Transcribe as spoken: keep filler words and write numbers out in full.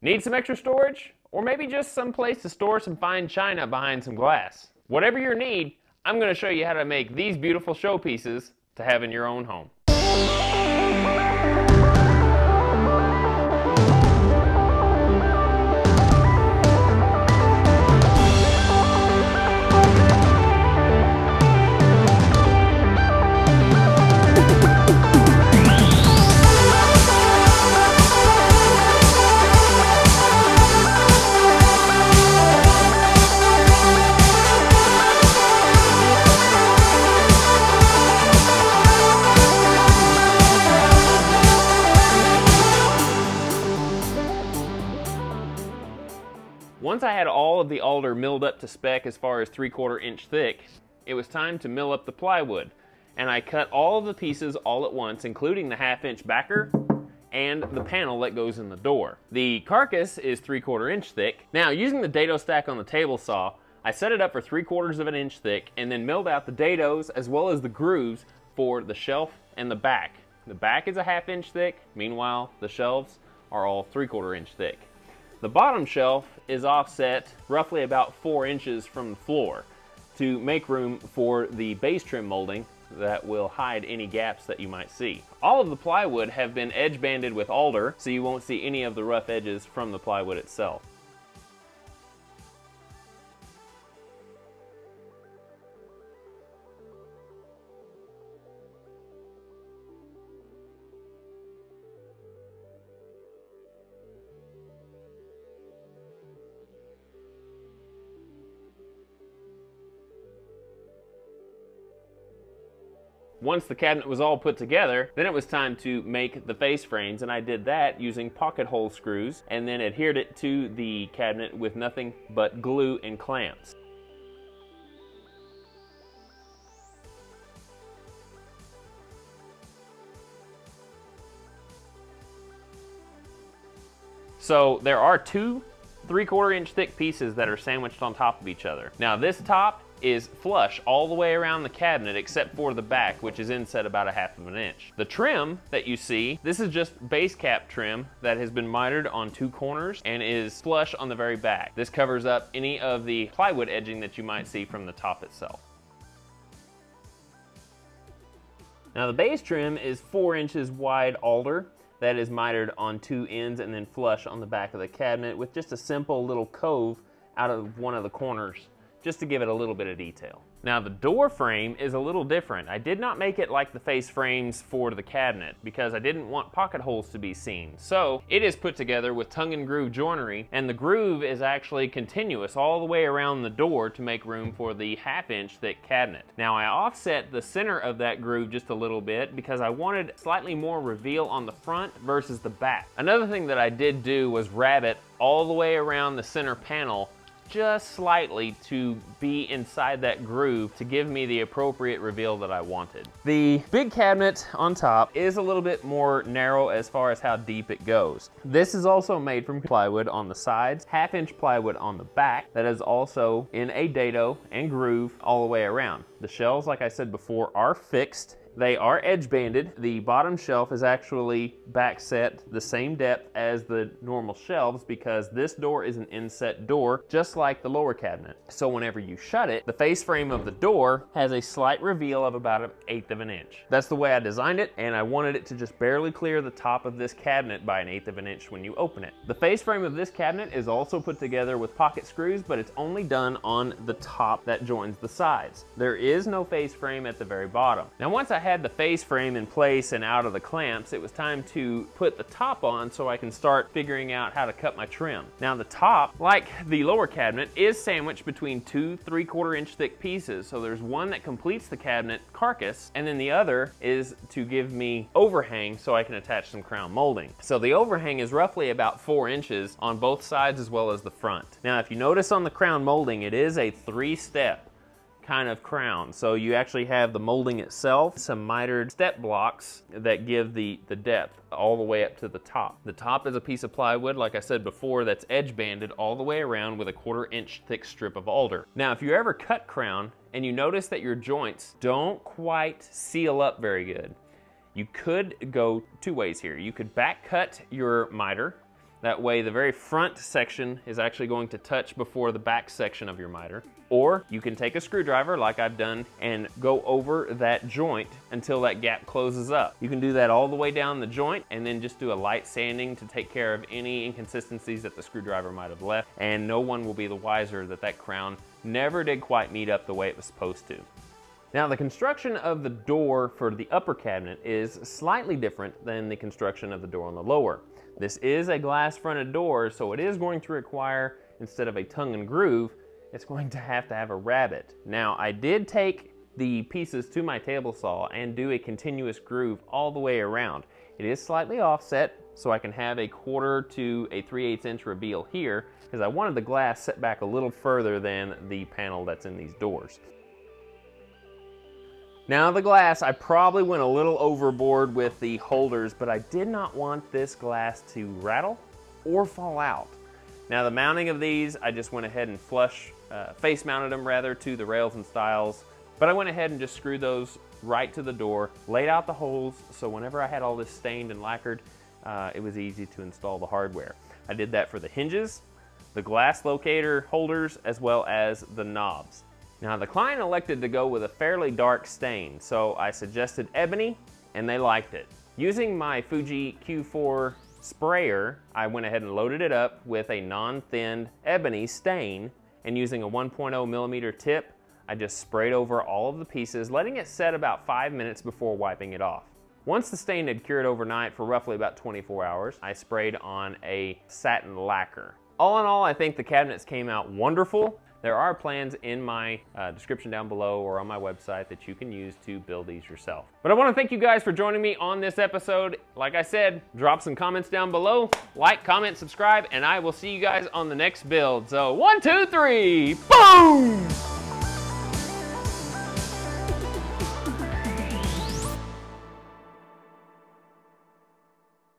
Need some extra storage? Or maybe just some place to store some fine china behind some glass. Whatever your need, I'm going to show you how to make these beautiful showpieces to have in your own home. Once I had all of the alder milled up to spec as far as three quarter inch thick, it was time to mill up the plywood. And I cut all of the pieces all at once, including the half inch backer and the panel that goes in the door. The carcass is three quarter inch thick. Now, using the dado stack on the table saw, I set it up for three quarters of an inch thick and then milled out the dados as well as the grooves for the shelf and the back. The back is a half inch thick. Meanwhile, the shelves are all three quarter inch thick. The bottom shelf is offset roughly about four inches from the floor to make room for the base trim molding that will hide any gaps that you might see. All of the plywood have been edge banded with alder, so you won't see any of the rough edges from the plywood itself. Once the cabinet was all put together, then it was time to make the face frames, and I did that using pocket hole screws and then adhered it to the cabinet with nothing but glue and clamps. So there are two three quarter inch thick pieces that are sandwiched on top of each other. Now this top is flush all the way around the cabinet except for the back, which is inset about a half of an inch. The trim that you see, this is just base cap trim that has been mitered on two corners and is flush on the very back. This covers up any of the plywood edging that you might see from the top itself. Now the base trim is four inches wide alder that is mitered on two ends and then flush on the back of the cabinet with just a simple little cove out of one of the corners, just to give it a little bit of detail. Now the door frame is a little different. I did not make it like the face frames for the cabinet because I didn't want pocket holes to be seen. So it is put together with tongue and groove joinery, and the groove is actually continuous all the way around the door to make room for the half inch thick cabinet. Now I offset the center of that groove just a little bit because I wanted slightly more reveal on the front versus the back. Another thing that I did do was rabbit all the way around the center panel just slightly to be inside that groove to give me the appropriate reveal that I wanted. The big cabinet on top is a little bit more narrow as far as how deep it goes. This is also made from plywood on the sides, half inch plywood on the back that is also in a dado and groove all the way around. The shelves, like I said before, are fixed. They are edge banded. The bottom shelf is actually back set the same depth as the normal shelves because this door is an inset door just like the lower cabinet. So whenever you shut it, the face frame of the door has a slight reveal of about an eighth of an inch. That's the way I designed it, and I wanted it to just barely clear the top of this cabinet by an eighth of an inch when you open it. The face frame of this cabinet is also put together with pocket screws, but it's only done on the top that joins the sides. There is no face frame at the very bottom. Now once I had the face frame in place and out of the clamps, it was time to put the top on so I can start figuring out how to cut my trim. Now the top, like the lower cabinet, is sandwiched between two three quarter inch thick pieces. So there's one that completes the cabinet carcass, and then the other is to give me overhang so I can attach some crown molding. So the overhang is roughly about four inches on both sides as well as the front. Now if you notice on the crown molding, it is a three-step kind of crown. So you actually have the molding itself, some mitered step blocks that give the, the depth all the way up to the top. The top is a piece of plywood, like I said before, that's edge banded all the way around with a quarter inch thick strip of alder. Now, if you ever cut crown and you notice that your joints don't quite seal up very good, you could go two ways here. You could back cut your miter That way the very front section is actually going to touch before the back section of your miter. Or you can take a screwdriver like I've done and go over that joint until that gap closes up. You can do that all the way down the joint and then just do a light sanding to take care of any inconsistencies that the screwdriver might have left, and no one will be the wiser that that crown never did quite meet up the way it was supposed to. Now, the construction of the door for the upper cabinet is slightly different than the construction of the door on the lower. This is a glass fronted door, so it is going to require, instead of a tongue and groove, it's going to have to have a rabbet. Now, I did take the pieces to my table saw and do a continuous groove all the way around. It is slightly offset, so I can have a quarter to a three eighths inch reveal here, because I wanted the glass set back a little further than the panel that's in these doors. Now the glass, I probably went a little overboard with the holders, but I did not want this glass to rattle or fall out. Now the mounting of these, I just went ahead and flush, uh, face mounted them rather to the rails and stiles, but I went ahead and just screwed those right to the door, laid out the holes, so whenever I had all this stained and lacquered, uh, it was easy to install the hardware. I did that for the hinges, the glass locator holders, as well as the knobs. Now the client elected to go with a fairly dark stain, so I suggested ebony and they liked it. Using my Fuji Q four sprayer, I went ahead and loaded it up with a non-thinned ebony stain, and using a one point oh millimeter tip, I just sprayed over all of the pieces, letting it set about five minutes before wiping it off. Once the stain had cured overnight for roughly about twenty-four hours, I sprayed on a satin lacquer. All in all, I think the cabinets came out wonderful. There are plans in my uh, description down below or on my website that you can use to build these yourself. But I want to thank you guys for joining me on this episode. Like I said, drop some comments down below. Like, comment, subscribe, and I will see you guys on the next build. So one, two, three, boom!